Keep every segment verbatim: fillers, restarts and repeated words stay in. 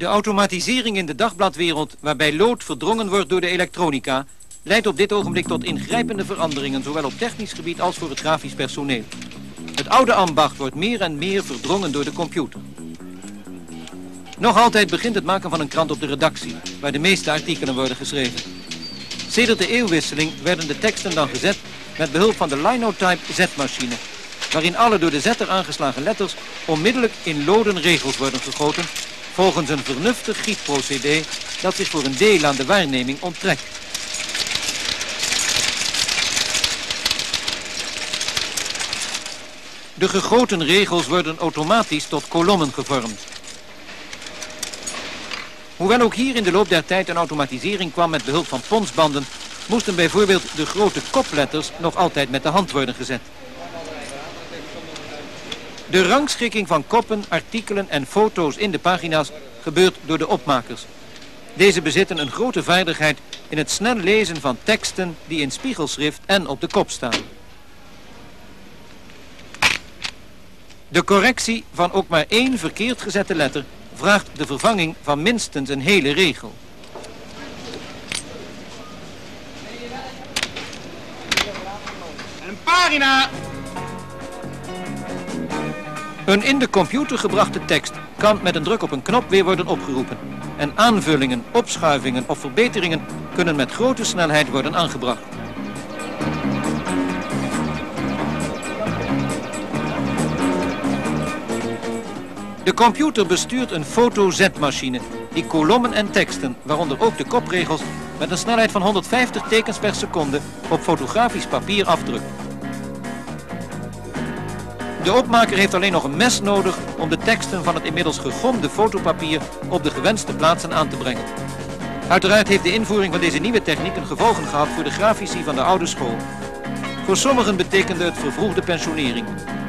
De automatisering in de dagbladwereld, waarbij lood verdrongen wordt door de elektronica, leidt op dit ogenblik tot ingrijpende veranderingen, zowel op technisch gebied als voor het grafisch personeel. Het oude ambacht wordt meer en meer verdrongen door de computer. Nog altijd begint het maken van een krant op de redactie, waar de meeste artikelen worden geschreven. Sedert de eeuwwisseling werden de teksten dan gezet met behulp van de linotype zetmachine, waarin alle door de zetter aangeslagen letters onmiddellijk in loden regels worden gegoten, volgens een vernuftig gietprocedé dat zich voor een deel aan de waarneming onttrekt. De gegoten regels worden automatisch tot kolommen gevormd. Hoewel ook hier in de loop der tijd een automatisering kwam met behulp van ponsbanden, moesten bijvoorbeeld de grote kopletters nog altijd met de hand worden gezet. De rangschikking van koppen, artikelen en foto's in de pagina's gebeurt door de opmakers. Deze bezitten een grote vaardigheid in het snel lezen van teksten die in spiegelschrift en op de kop staan. De correctie van ook maar één verkeerd gezette letter vraagt de vervanging van minstens een hele regel. Een pagina! Een in de computer gebrachte tekst kan met een druk op een knop weer worden opgeroepen. En aanvullingen, opschuivingen of verbeteringen kunnen met grote snelheid worden aangebracht. De computer bestuurt een fotozetmachine die kolommen en teksten, waaronder ook de kopregels, met een snelheid van honderdvijftig tekens per seconde op fotografisch papier afdrukt. De opmaker heeft alleen nog een mes nodig om de teksten van het inmiddels gegomde fotopapier op de gewenste plaatsen aan te brengen. Uiteraard heeft de invoering van deze nieuwe technieken gevolgen gehad voor de grafici van de oude school. Voor sommigen betekende het vervroegde pensionering,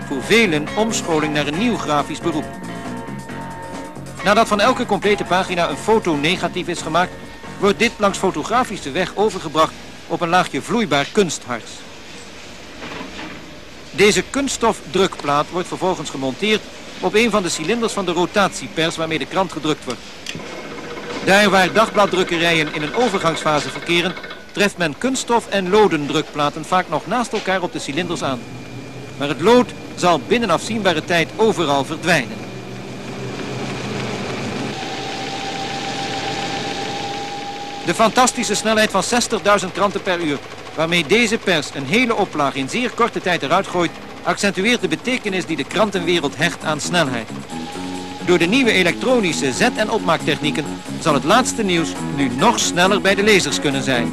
voor velen omscholing naar een nieuw grafisch beroep. Nadat van elke complete pagina een foto negatief is gemaakt, wordt dit langs fotografische weg overgebracht op een laagje vloeibaar kunsthars. Deze kunststofdrukplaat wordt vervolgens gemonteerd op een van de cilinders van de rotatiepers waarmee de krant gedrukt wordt. Daar waar dagbladdrukkerijen in een overgangsfase verkeren, treft men kunststof- en lodendrukplaten vaak nog naast elkaar op de cilinders aan. Maar het lood zal binnen afzienbare tijd overal verdwijnen. De fantastische snelheid van zestigduizend kranten per uur, waarmee deze pers een hele oplaag in zeer korte tijd eruit gooit, accentueert de betekenis die de krantenwereld hecht aan snelheid. Door de nieuwe elektronische zet- en opmaaktechnieken zal het laatste nieuws nu nog sneller bij de lezers kunnen zijn.